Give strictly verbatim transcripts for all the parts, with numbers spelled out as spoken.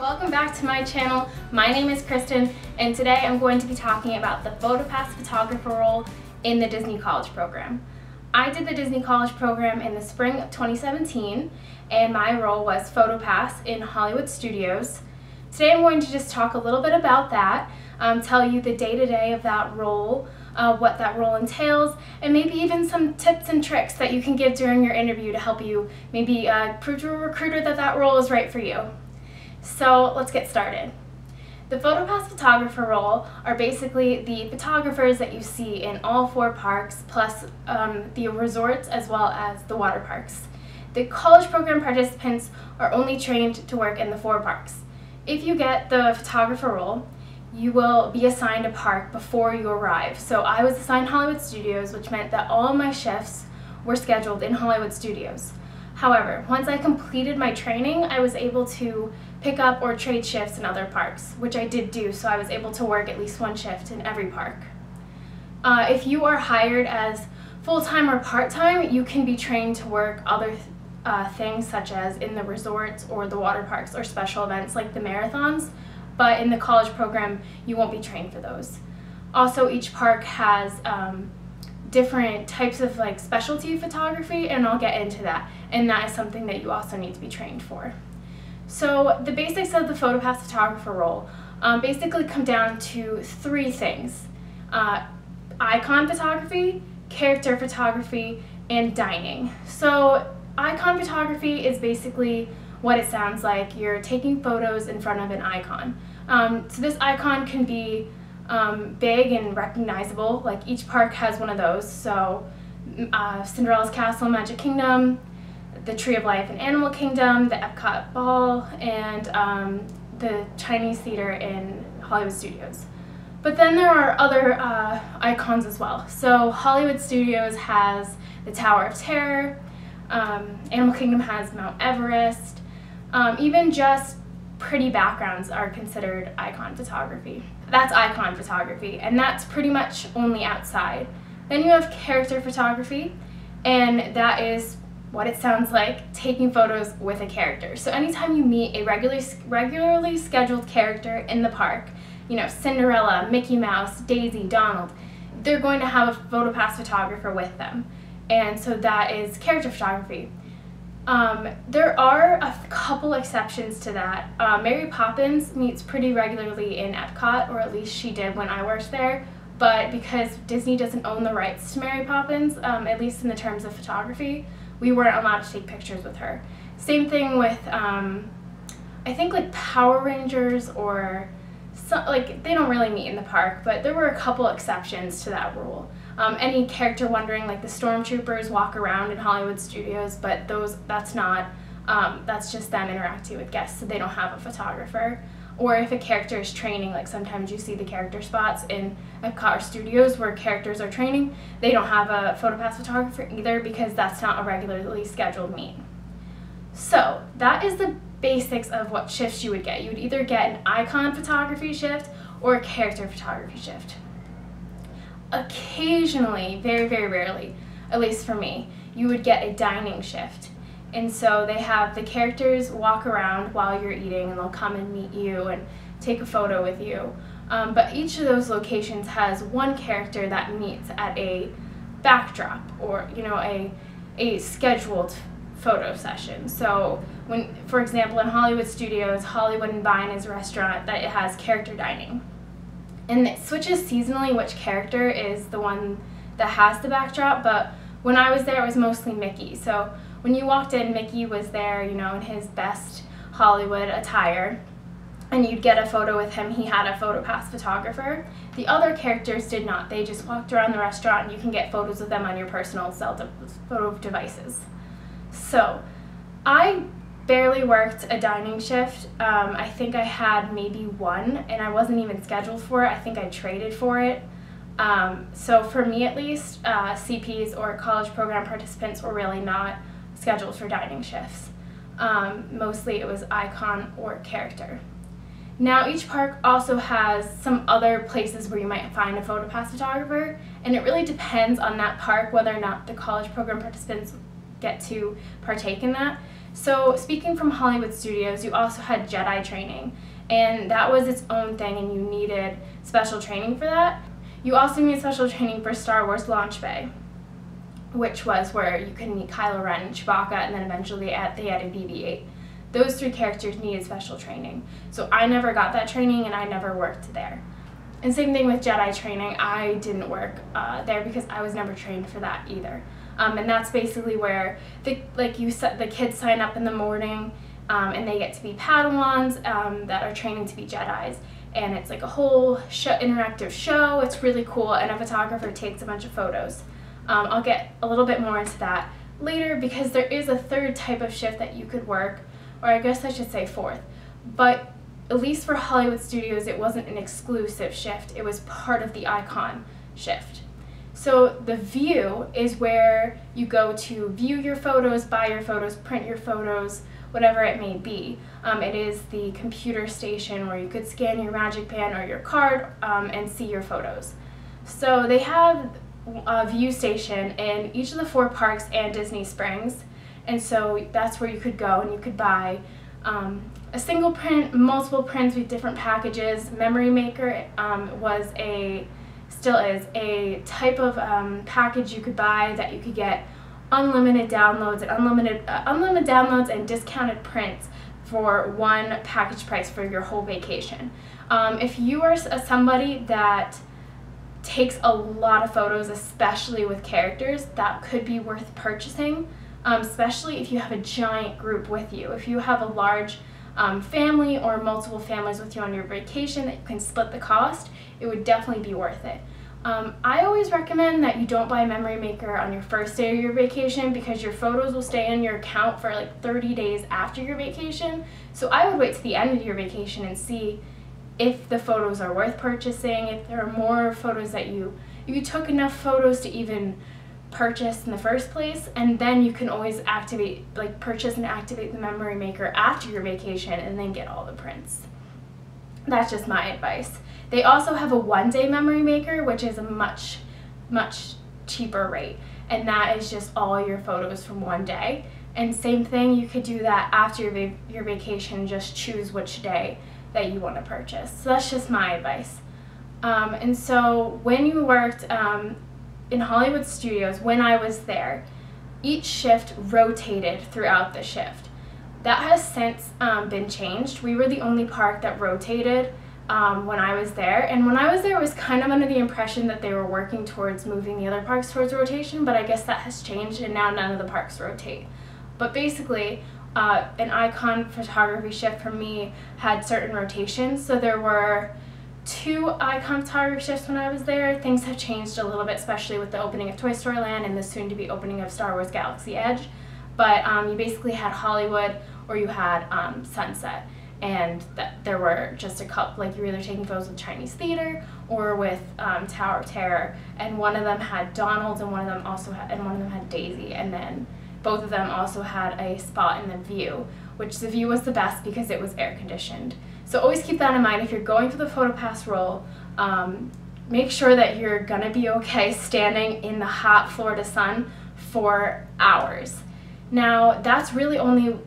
Welcome back to my channel. My name is Kristen, and today I'm going to be talking about the PhotoPass photographer role in the Disney College Program. I did the Disney College Program in the spring of twenty seventeen, and my role was PhotoPass in Hollywood Studios. Today I'm going to just talk a little bit about that, um, tell you the day-to-day of that role, uh, what that role entails, and maybe even some tips and tricks that you can give during your interview to help you maybe uh, prove to a recruiter that that role is right for you. So let's get started. The PhotoPass photographer role are basically the photographers that you see in all four parks, plus um, the resorts as well as the water parks. The college program participants are only trained to work in the four parks. If you get the photographer role, you will be assigned a park before you arrive. So I was assigned Hollywood Studios, which meant that all my shifts were scheduled in Hollywood Studios. However, once I completed my training, I was able to pick up or trade shifts in other parks, which I did do, so I was able to work at least one shift in every park. Uh, if you are hired as full-time or part-time, you can be trained to work other uh, things such as in the resorts or the water parks or special events like the marathons, but in the college program you won't be trained for those. Also, each park has um, different types of like specialty photography, and I'll get into that, and that is something that you also need to be trained for. So the basics of the PhotoPass photographer role um, basically come down to three things: uh, icon photography, character photography, and dining. So icon photography is basically what it sounds like. You're taking photos in front of an icon. Um, so this icon can be um, big and recognizable, like each park has one of those. So uh, Cinderella's Castle, Magic Kingdom, the Tree of Life and Animal Kingdom, the Epcot Ball, and um, the Chinese Theater in Hollywood Studios. But then there are other uh, icons as well. So Hollywood Studios has the Tower of Terror, um, Animal Kingdom has Mount Everest, um, even just pretty backgrounds are considered icon photography. That's icon photography, and that's pretty much only outside. Then you have character photography, and that is what it sounds like, taking photos with a character. So anytime you meet a regularly, regularly scheduled character in the park, you know, Cinderella, Mickey Mouse, Daisy, Donald, they're going to have a PhotoPass photographer with them. And so that is character photography. Um, there are a couple exceptions to that. Uh, Mary Poppins meets pretty regularly in Epcot, or at least she did when I worked there. But because Disney doesn't own the rights to Mary Poppins, um, at least in the terms of photography, we weren't allowed to take pictures with her. Same thing with, um, I think like Power Rangers or, some, like they don't really meet in the park, but there were a couple exceptions to that rule. Um, any character wandering, like the Stormtroopers walk around in Hollywood Studios, but those, that's not, um, that's just them interacting with guests, so they don't have a photographer. Or if a character is training, like sometimes you see the character spots in Epcot or Studios where characters are training, they don't have a PhotoPass photographer either because that's not a regularly scheduled meet. So that is the basics of what shifts you would get. You would either get an icon photography shift or a character photography shift. Occasionally, very, very rarely, at least for me, you would get a dining shift. And so they have the characters walk around while you're eating, and they'll come and meet you and take a photo with you. Um, but each of those locations has one character that meets at a backdrop, or you know, a a scheduled photo session. So when, for example, in Hollywood Studios, Hollywood and Vine is a restaurant that it has character dining, and it switches seasonally which character is the one that has the backdrop. But when I was there, it was mostly Mickey. So when you walked in, Mickey was there, you know, in his best Hollywood attire, and you'd get a photo with him. He had a PhotoPass photographer. The other characters did not. They just walked around the restaurant, and you can get photos of them on your personal cell de photo devices. So I barely worked a dining shift. Um, I think I had maybe one, and I wasn't even scheduled for it. I think I traded for it. Um, so for me at least, uh, C Ps or college program participants were really not scheduled for dining shifts. Um, mostly it was icon or character. Now each park also has some other places where you might find a PhotoPass photographer, and it really depends on that park whether or not the college program participants get to partake in that. So speaking from Hollywood Studios, you also had Jedi training, and that was its own thing, and you needed special training for that. You also need special training for Star Wars Launch Bay, which was where you could meet Kylo Ren and Chewbacca, and then eventually they added B B eight. Those three characters needed special training. So I never got that training, and I never worked there. And same thing with Jedi training, I didn't work uh, there because I was never trained for that either. Um, and that's basically where the, like you said, the kids sign up in the morning um, and they get to be Padawans um, that are training to be Jedis. And it's like a whole show, interactive show. It's really cool, and a photographer takes a bunch of photos. Um, I'll get a little bit more into that later, because there is a third type of shift that you could work, or I guess I should say fourth. But at least for Hollywood Studios, it wasn't an exclusive shift. It was part of the icon shift. So the view is where you go to view your photos, buy your photos, print your photos, whatever it may be. Um, it is the computer station where you could scan your Magic Band or your card um, and see your photos. So they have a view station in each of the four parks and Disney Springs, and so that's where you could go and you could buy um, a single print, multiple prints with different packages. Memory Maker um, was a, still is, a type of um, package you could buy that you could get unlimited downloads and unlimited, uh, unlimited downloads and discounted prints for one package price for your whole vacation. Um, if you are somebody that takes a lot of photos, especially with characters, that could be worth purchasing, um, especially if you have a giant group with you. If you have a large um, family or multiple families with you on your vacation that you can split the cost, it would definitely be worth it. Um, I always recommend that you don't buy Memory Maker on your first day of your vacation, because your photos will stay in your account for like thirty days after your vacation. So I would wait to the end of your vacation and see if the photos are worth purchasing, if there are more photos that you, you took enough photos to even purchase in the first place, and then you can always activate, like purchase and activate the Memory Maker after your vacation and then get all the prints. That's just my advice. They also have a one-day Memory Maker, which is a much, much cheaper rate, and that is just all your photos from one day. And same thing, you could do that after your, va your vacation, just choose which day that you want to purchase. So that's just my advice. Um, and so when you worked um, in Hollywood Studios, when I was there, each shift rotated throughout the shift. That has since um, been changed. We were the only park that rotated um, when I was there, and when I was there I was kind of under the impression that they were working towards moving the other parks towards rotation, but I guess that has changed and now none of the parks rotate. But basically uh, an icon photography shift for me had certain rotations, so there were two icon photography shifts when I was there. Things have changed a little bit, especially with the opening of Toy Story Land and the soon-to-be opening of Star Wars Galaxy's Edge. But um, you basically had Hollywood or you had um, Sunset, and th there were just a couple, like you were either taking photos with Chinese Theater or with um, Tower of Terror, and one of them had Donald and one of them also had, and one of them had Daisy, and then both of them also had a spot in the view, which the view was the best because it was air conditioned. So always keep that in mind if you're going for the PhotoPass role. Um, make sure that you're gonna be okay standing in the hot Florida sun for hours. Now, that's really only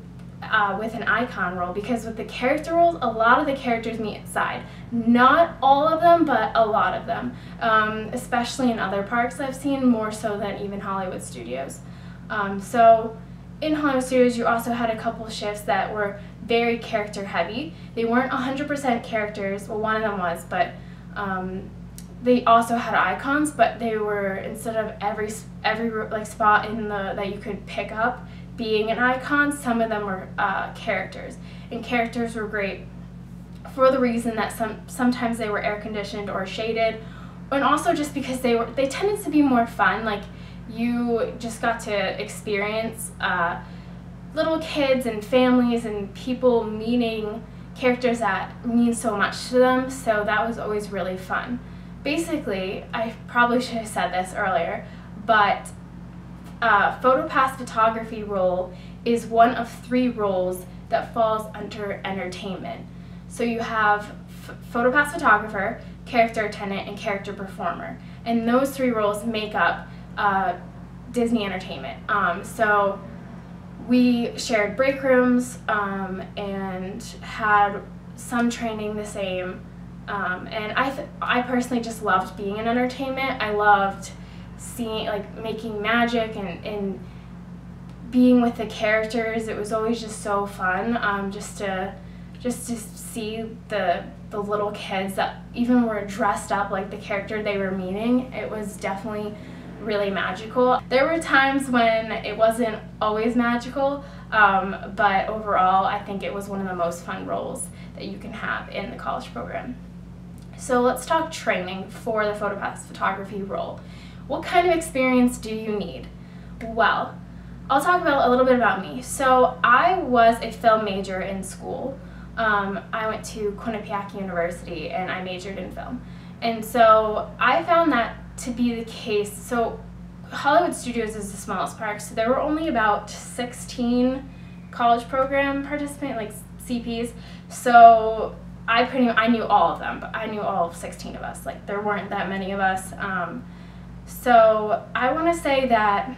uh, with an icon role, because with the character roles, a lot of the characters meet inside. Not all of them, but a lot of them, um, especially in other parks I've seen, more so than even Hollywood Studios. Um, so in Hollywood Studios, you also had a couple shifts that were very character heavy. They weren't one hundred percent characters, well, one of them was, but um, they also had icons, but they were, instead of every every like spot in the that you could pick up being an icon, some of them were uh, characters, and characters were great for the reason that some sometimes they were air conditioned or shaded, and also just because they were they tended to be more fun. Like you just got to experience uh, little kids and families and people meeting characters that mean so much to them. So that was always really fun. Basically, I probably should have said this earlier, but uh, PhotoPass photography role is one of three roles that falls under entertainment. So you have PhotoPass photographer, character attendant, and character performer, and those three roles make up uh, Disney Entertainment. Um, so we shared break rooms um, and had some training the same. Um, and I, th I personally just loved being in entertainment. I loved seeing, like, making magic and, and being with the characters. It was always just so fun, um, just to just to see the the little kids that even were dressed up like the character they were meeting. It was definitely really magical. There were times when it wasn't always magical, um, but overall, I think it was one of the most fun roles that you can have in the college program. So let's talk training for the PhotoPass photography role. What kind of experience do you need? Well, I'll talk about a little bit about me. So I was a film major in school. Um, I went to Quinnipiac University and I majored in film. And so I found that to be the case. So Hollywood Studios is the smallest park, so there were only about sixteen college program participants, like C Ps. So I pretty I knew all of them, but I knew all of sixteen of us. Like, there weren't that many of us. Um, so I want to say that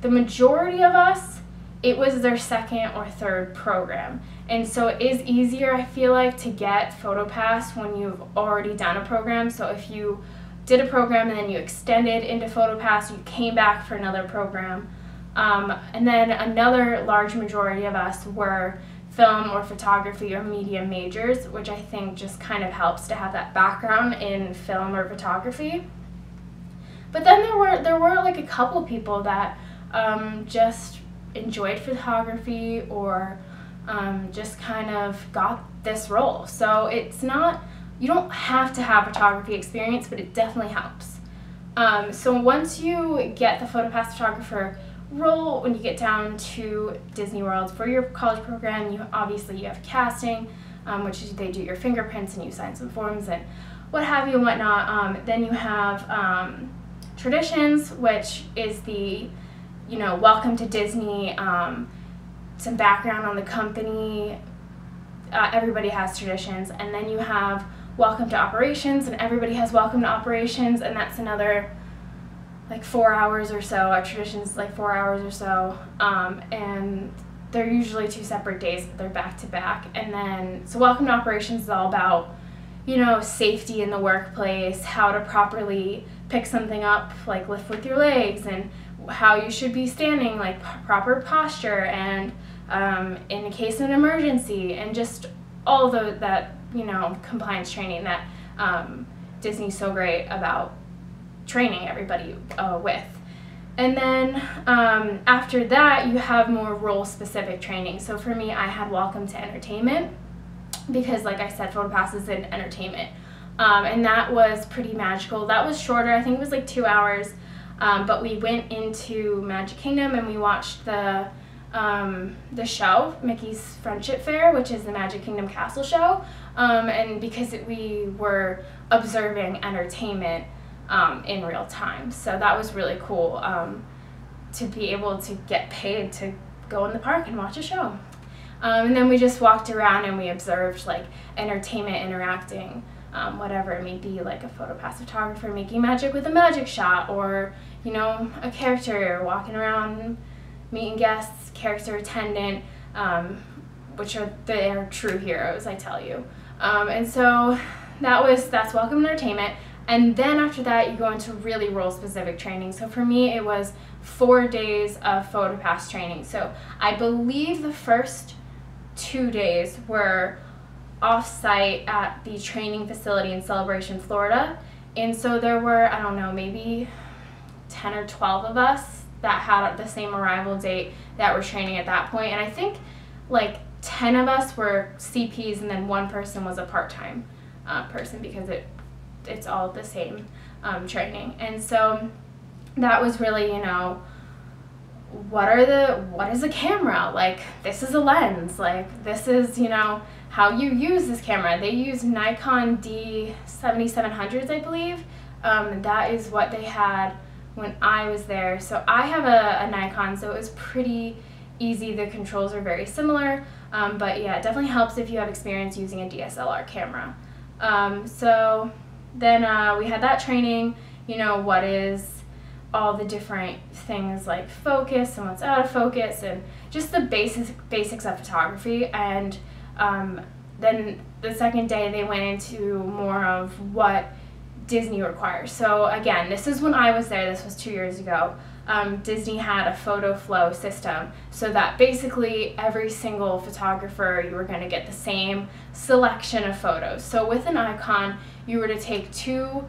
the majority of us, it was their second or third program. And so it is easier, I feel like, to get PhotoPass when you've already done a program. So if you did a program and then you extended into PhotoPass, you came back for another program. Um, and then another large majority of us were film or photography or media majors, which I think just kind of helps to have that background in film or photography. But then there were, there were like a couple people that um, just enjoyed photography or um, just kind of got this role. So it's not, you don't have to have photography experience, but it definitely helps. Um, so once you get the PhotoPass photographer role, when you get down to Disney World for your college program, you obviously you have casting, um, which is they do your fingerprints and you sign some forms and what have you and whatnot. Um, then you have um, traditions, which is the, you know, welcome to Disney, um, some background on the company. Uh, everybody has traditions, and then you have welcome to operations, and everybody has welcome to operations, and that's another like four hours or so. Our traditions like four hours or so, um, and they're usually two separate days, but they're back to back. And then, so welcome to operations is all about, you know, safety in the workplace, how to properly pick something up, like lift with your legs, and how you should be standing, like proper posture, and um, in case of an emergency, and just all the that you know compliance training that um, Disney's so great about training everybody uh, with. And then um, after that, you have more role-specific training. So for me, I had welcome to entertainment because, like I said, PhotoPass is in entertainment, um, and that was pretty magical. That was shorter. I think it was like two hours. Um, but we went into Magic Kingdom and we watched the um, the show, Mickey's Friendship Fair, which is the Magic Kingdom Castle show. Um, and because it, we were observing entertainment um, in real time. So that was really cool um, to be able to get paid to go in the park and watch a show. Um, and then we just walked around and we observed like entertainment interacting. Um, whatever it may be, like a PhotoPass photographer making magic with a magic shot, or, you know, a character walking around meeting guests, character attendant, um, which are they are true heroes, I tell you. Um, and so that was that's welcome entertainment. And then after that, you go into really role-specific training. So for me, it was four days of PhotoPass training. So I believe the first two days were off-site at the training facility in Celebration, Florida, and so there were, I don't know, maybe ten or twelve of us that had the same arrival date that were training at that point, and I think like ten of us were C Ps and then one person was a part-time uh, person because it it's all the same um, training. And so that was really, you know, what are the what is a camera, like this is a lens, like this is, you know, how you use this camera. They use Nikon D seventy-seven hundreds, I believe. Um, that is what they had when I was there. So I have a, a Nikon, so it was pretty easy. The controls are very similar, um, but yeah, it definitely helps if you have experience using a D S L R camera. Um, so then uh, we had that training, you know, what is all the different things like focus and what's out of focus and just the basics basics of photography. And um, then the second day they went into more of what Disney requires. So again, this is when I was there, this was two years ago. Um, Disney had a photo flow system so that basically every single photographer, you were going to get the same selection of photos. So with an icon, you were to take two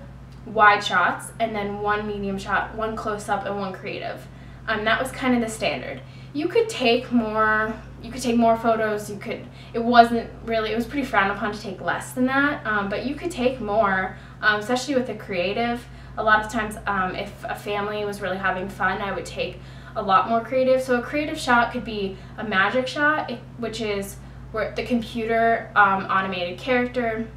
wide shots and then one medium shot, one close-up and one creative. Um, that was kind of the standard. You could take more, you could take more photos, you could, it wasn't really, it was pretty frowned upon to take less than that, um, but you could take more, um, especially with the creative. A lot of times, um, if a family was really having fun, I would take a lot more creative. So a creative shot could be a magic shot, which is where the computer um, automated character.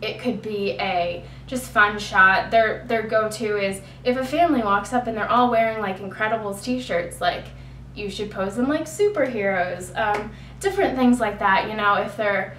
It could be a just fun shot. Their their go-to is if a family walks up and they're all wearing like Incredibles t-shirts, like you should pose them like superheroes. Um, different things like that. You know, if they're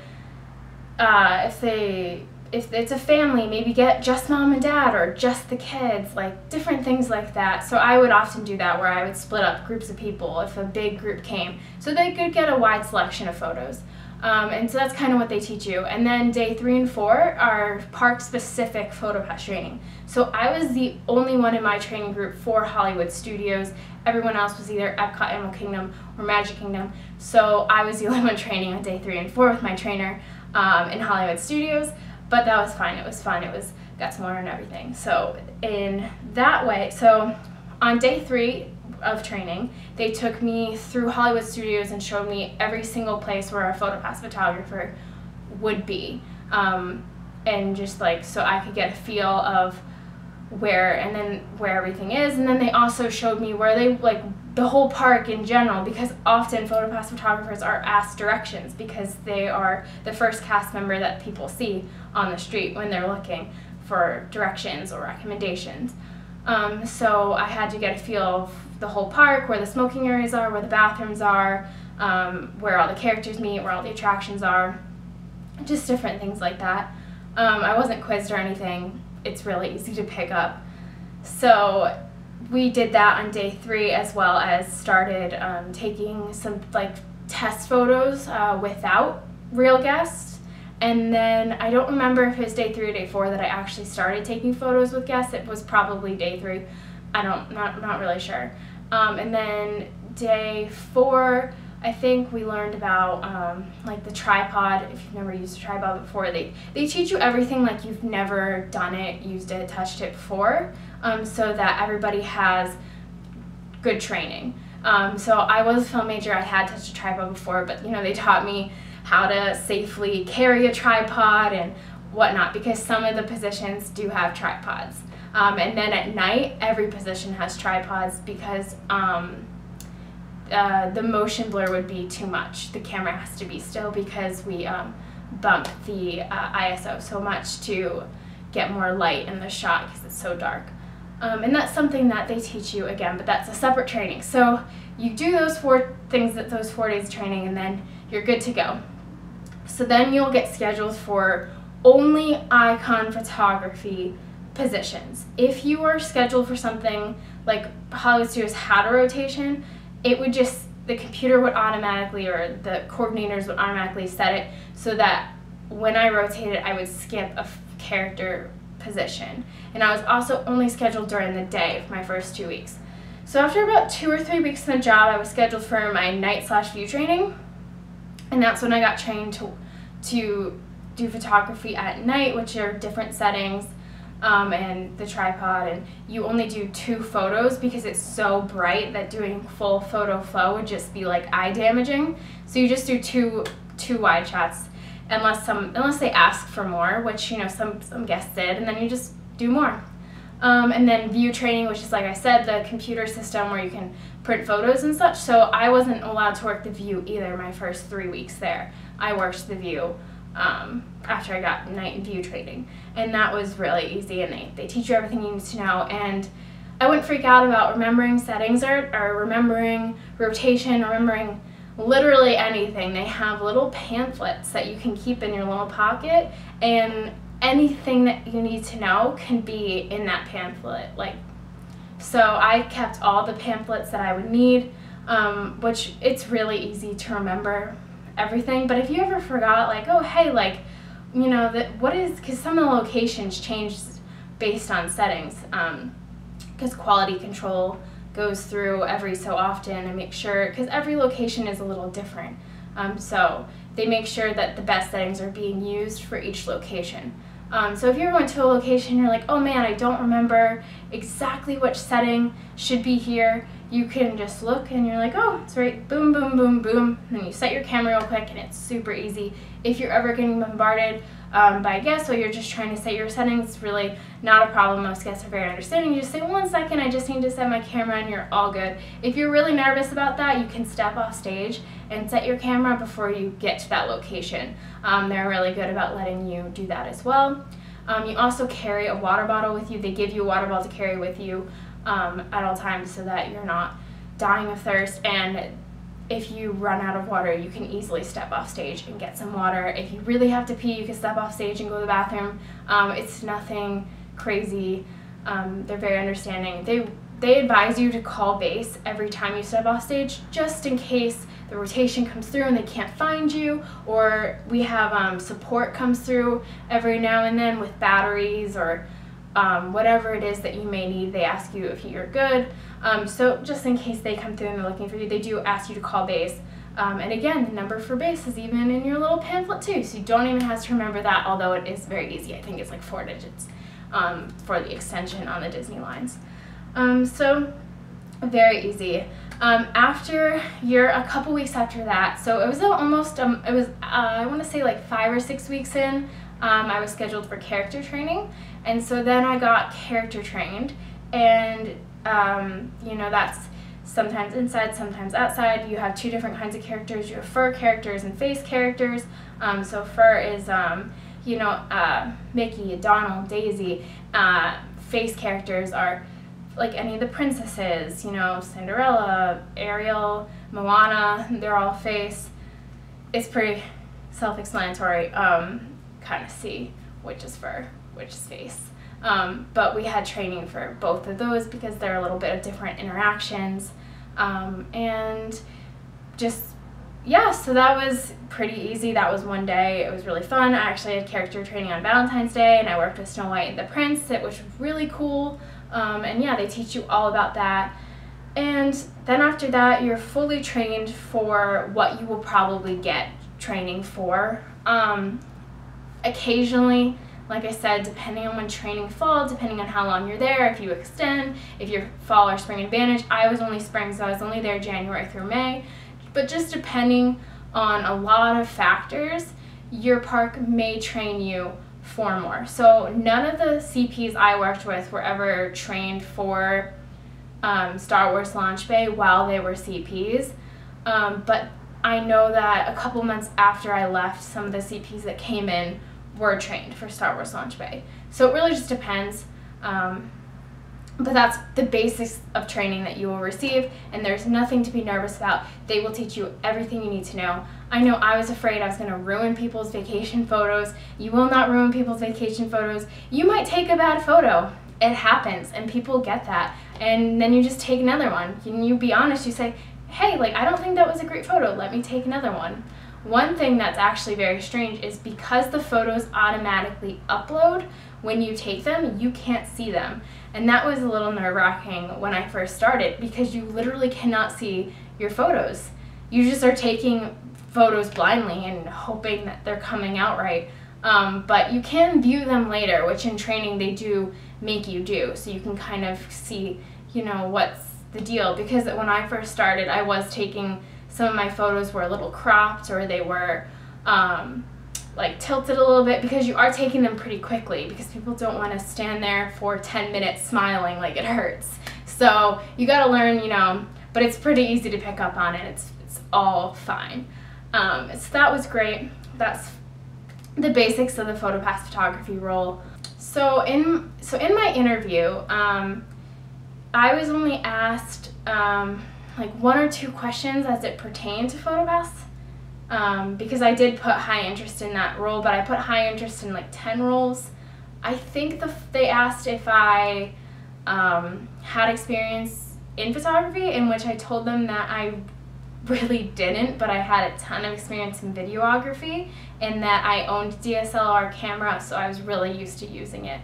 uh, if they if it's a family, maybe get just mom and dad or just the kids, like different things like that. So I would often do that where I would split up groups of people if a big group came so they could get a wide selection of photos. Um, and so that's kind of what they teach you. And then day three and four are park-specific PhotoPass training. So I was the only one in my training group for Hollywood Studios. Everyone else was either Epcot, Animal Kingdom, or Magic Kingdom. So I was the only one training on day three and four with my trainer um, in Hollywood Studios. But that was fine. It was fun. It was got to learn everything. So in that way, so on day three of training, they took me through Hollywood Studios and showed me every single place where a PhotoPass photographer would be, um, and just like so I could get a feel of where and then where everything is. And then they also showed me where they like the whole park in general, because often PhotoPass photographers are asked directions because they are the first cast member that people see on the street when they're looking for directions or recommendations. Um, so I had to get a feel of the whole park, where the smoking areas are, where the bathrooms are, um, where all the characters meet, where all the attractions are, just different things like that. Um, I wasn't quizzed or anything. It's really easy to pick up. So we did that on day three, as well as started um, taking some like test photos uh, without real guests. And then I don't remember if it was day three or day four that I actually started taking photos with guests. It was probably day three. I don't, not, not really sure. Um, and then day four, I think we learned about um, like the tripod. If you've never used a tripod before, they, they teach you everything like you've never done it, used it, touched it before, um, so that everybody has good training. Um, so I was a film major, I had touched a tripod before, but you know, they taught me how to safely carry a tripod and whatnot, because some of the positions do have tripods. Um, and then at night, every position has tripods because um, Uh, the motion blur would be too much. The camera has to be still because we um, bump the uh, I S O so much to get more light in the shot because it's so dark. Um, and that's something that they teach you again, but that's a separate training. So you do those four things, that those four days training, and then you're good to go. So then you'll get scheduled for only icon photography positions. If you are scheduled for something like Hollywood Studios had a rotation, it would just, the computer would automatically, or the coordinators would automatically set it so that when I rotated, I would skip a character position. And I was also only scheduled during the day for my first two weeks. So after about two or three weeks in the job, I was scheduled for my night slash view training. And that's when I got trained to, to do photography at night, which are different settings. Um, and the tripod, and you only do two photos because it's so bright that doing full photo flow would just be like eye damaging. So you just do two two wide shots, unless some unless they ask for more, which you know some some guests did, and then you just do more. Um, and then view training, which is like I said, the computer system where you can print photos and such. So I wasn't allowed to work the view either. My first three weeks there, I worked the view. Um, after I got night and view training, and that was really easy, and they, they teach you everything you need to know, and I wouldn't freak out about remembering settings or, or remembering rotation, remembering literally anything. They have little pamphlets that you can keep in your little pocket, and anything that you need to know can be in that pamphlet, like So I kept all the pamphlets that I would need, um, which it's really easy to remember everything. But if you ever forgot, like, oh, hey, like, you know, that what is, because some of the locations change based on settings, because um, quality control goes through every so often and make sure, because every location is a little different. Um, so they make sure that the best settings are being used for each location. Um, so if you're going to a location, you're like, oh man, I don't remember exactly which setting should be here, you can just look and you're like, oh, it's right, boom, boom, boom, boom, and you set your camera real quick and it's super easy. If you're ever getting bombarded um, by guests or you're just trying to set your settings, it's really not a problem. Most guests are very understanding. You just say, one second, I just need to set my camera, and you're all good. If you're really nervous about that, you can step off stage and set your camera before you get to that location. Um, they're really good about letting you do that as well. Um, you also carry a water bottle with you. They give you a water bottle to carry with you um, at all times so that you're not dying of thirst. And if you run out of water, you can easily step off stage and get some water. If you really have to pee, you can step off stage and go to the bathroom. Um, it's nothing crazy. Um, they're very understanding. They, they advise you to call base every time you step off stage, just in case the rotation comes through and they can't find you, or we have um, support comes through every now and then with batteries or um, whatever it is that you may need. They ask you if you're good. Um, so just in case they come through and they're looking for you, they do ask you to call base. Um, and again, the number for base is even in your little pamphlet too, so you don't even have to remember that, although it is very easy. I think it's like four digits um, for the extension on the Disney lines. Um, so very easy. Um, after you're a couple weeks after that, so it was almost, um, it was, uh, I want to say like five or six weeks in, um, I was scheduled for character training. And so then I got character trained, and, um, you know, that's sometimes inside, sometimes outside. You have two different kinds of characters. You have fur characters and face characters. Um, so fur is, um, you know, uh, Mickey, Donald, Daisy. Uh, face characters are like any of the princesses, you know, Cinderella, Ariel, Moana, they're all face. It's pretty self-explanatory. Um, kind of see which is fur, which is face. Um, but we had training for both of those because they're a little bit of different interactions. Um, and just, yeah, so that was pretty easy. That was one day. It was really fun. I actually had character training on Valentine's Day, and I worked with Snow White and the Prince, which was really cool. Um, and yeah, they teach you all about that. And then after that, you're fully trained for what you will probably get training for. Um, occasionally, like I said, depending on when training falls, depending on how long you're there, if you extend, if you're fall or spring advantage. I was only spring, so I was only there January through May. But just depending on a lot of factors, your park may train you four more. So none of the C Ps I worked with were ever trained for um, Star Wars Launch Bay while they were C Ps, um, but I know that a couple months after I left, some of the C Ps that came in were trained for Star Wars Launch Bay. So it really just depends, um, but that's the basics of training that you will receive, and there's nothing to be nervous about. They will teach you everything you need to know. I know I was afraid I was going to ruin people's vacation photos. You will not ruin people's vacation photos. You might take a bad photo. It happens, and people get that. And then you just take another one. And you be honest. You say, hey, like, I don't think that was a great photo. Let me take another one. One thing that's actually very strange is because the photos automatically upload, when you take them, you can't see them. And that was a little nerve-wracking when I first started, because you literally cannot see your photos. You just are taking photos blindly and hoping that they're coming out right, um, but you can view them later, which in training they do make you do, so you can kind of see, you know, what's the deal. Because when I first started, I was taking, some of my photos were a little cropped, or they were um, like tilted a little bit, because you are taking them pretty quickly, because people don't want to stand there for ten minutes smiling like it hurts. So you got to learn, you know, but it's pretty easy to pick up on it. It's, it's all fine. Um, so that was great. That's the basics of the PhotoPass photography role. So in so in my interview, um, I was only asked um, like one or two questions as it pertained to PhotoPass, um, because I did put high interest in that role, but I put high interest in like ten roles. I think the, they asked if I um, had experience in photography, in which I told them that I really didn't, but I had a ton of experience in videography and that I owned D S L R camera, so I was really used to using it.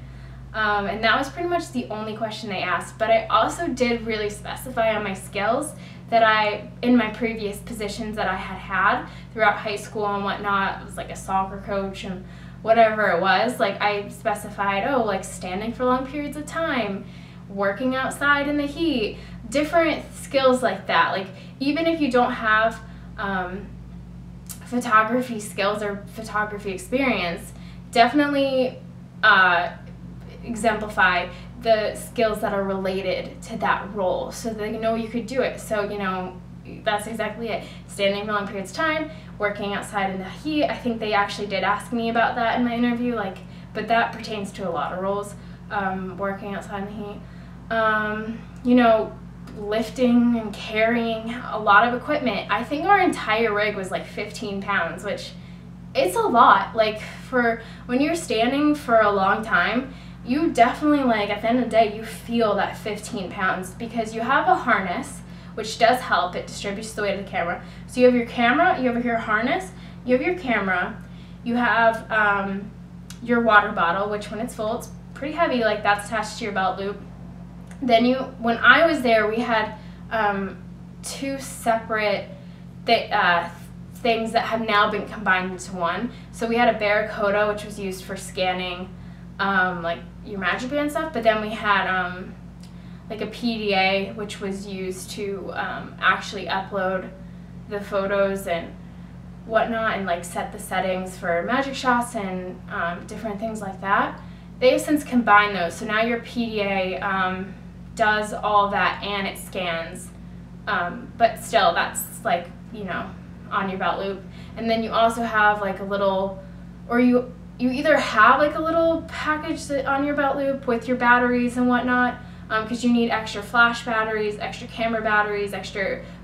Um, and that was pretty much the only question they asked, but I also did really specify on my skills that I, in my previous positions that I had had throughout high school and whatnot, it was like a soccer coach and whatever it was, like I specified, oh, like standing for long periods of time, working outside in the heat, different skills like that. Like even if you don't have um, photography skills or photography experience, definitely uh, exemplify the skills that are related to that role so they know you could do it. So, you know, that's exactly it. Standing for long periods of time, working outside in the heat. I think they actually did ask me about that in my interview, like, but that pertains to a lot of roles, um, working outside in the heat. Um, you know, lifting and carrying a lot of equipment. I think our entire rig was like fifteen pounds, which it's a lot. Like, for when you're standing for a long time, you definitely, like, at the end of the day, you feel that fifteen pounds because you have a harness, which does help. It distributes the weight of the camera. So you have your camera, you have your harness, you have your camera, you have um, your water bottle, which when it's full, it's pretty heavy, like that's attached to your belt loop. Then you, when I was there, we had um, two separate th uh, things that have now been combined into one. So we had a barracuda, which was used for scanning Um, like your magic band stuff, but then we had um, like a P D A, which was used to um, actually upload the photos and whatnot and like set the settings for magic shots and um, different things like that. They have since combined those, so now your P D A um, does all that and it scans, um, but still that's like, you know, on your belt loop. And then you also have like a little, or you You either have like a little package on your belt loop with your batteries and whatnot, because um, you need extra flash batteries, extra camera batteries, extra,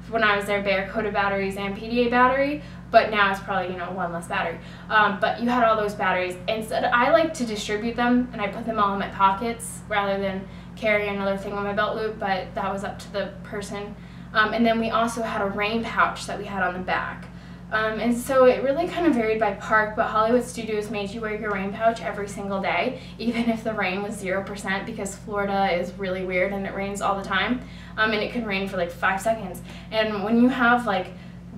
when I was there, Barracuda batteries and P D A battery, but now it's probably, you know, one less battery. Um, but you had all those batteries. Instead, I like to distribute them and I put them all in my pockets rather than carry another thing on my belt loop, but that was up to the person. Um, and then we also had a rain pouch that we had on the back. Um, and so it really kind of varied by park, but Hollywood Studios made you wear your rain pouch every single day, even if the rain was zero percent, because Florida is really weird and it rains all the time, um, and it can rain for like five seconds. And when you have like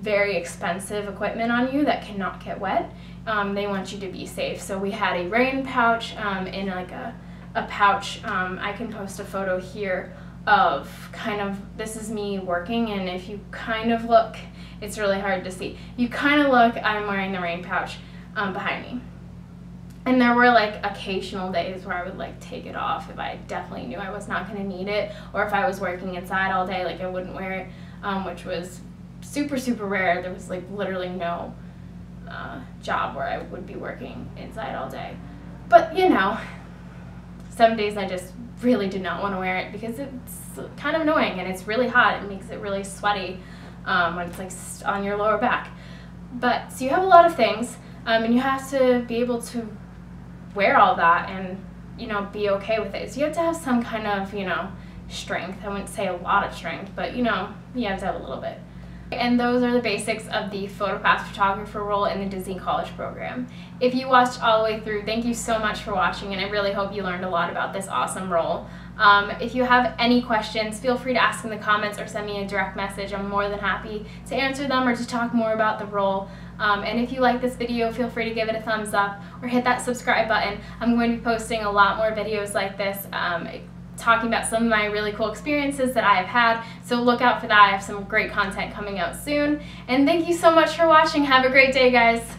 very expensive equipment on you that cannot get wet, um, they want you to be safe. So we had a rain pouch um, in like a, a pouch. Um, I can post a photo here of kind of, this is me working, and if you kind of look, it's really hard to see. You kind of look, I'm wearing the rain pouch um, behind me. And there were like occasional days where I would like take it off if I definitely knew I was not gonna need it, or if I was working inside all day, like I wouldn't wear it, um, which was super, super rare. There was like literally no uh, job where I would be working inside all day. But you know, some days I just really did not wanna wear it because it's kind of annoying and it's really hot. It makes it really sweaty. Um, when it's like on your lower back. But so you have a lot of things, um, and you have to be able to wear all that and, you know, be okay with it. So you have to have some kind of, you know, strength. I wouldn't say a lot of strength, but you know, you have to have a little bit. And those are the basics of the PhotoPass photographer role in the Disney College Program. If you watched all the way through, thank you so much for watching, and I really hope you learned a lot about this awesome role. Um, if you have any questions, feel free to ask in the comments or send me a direct message. I'm more than happy to answer them or to talk more about the role. Um, and if you like this video, feel free to give it a thumbs up or hit that subscribe button. I'm going to be posting a lot more videos like this, um, talking about some of my really cool experiences that I have had. So look out for that. I have some great content coming out soon. And thank you so much for watching. Have a great day, guys.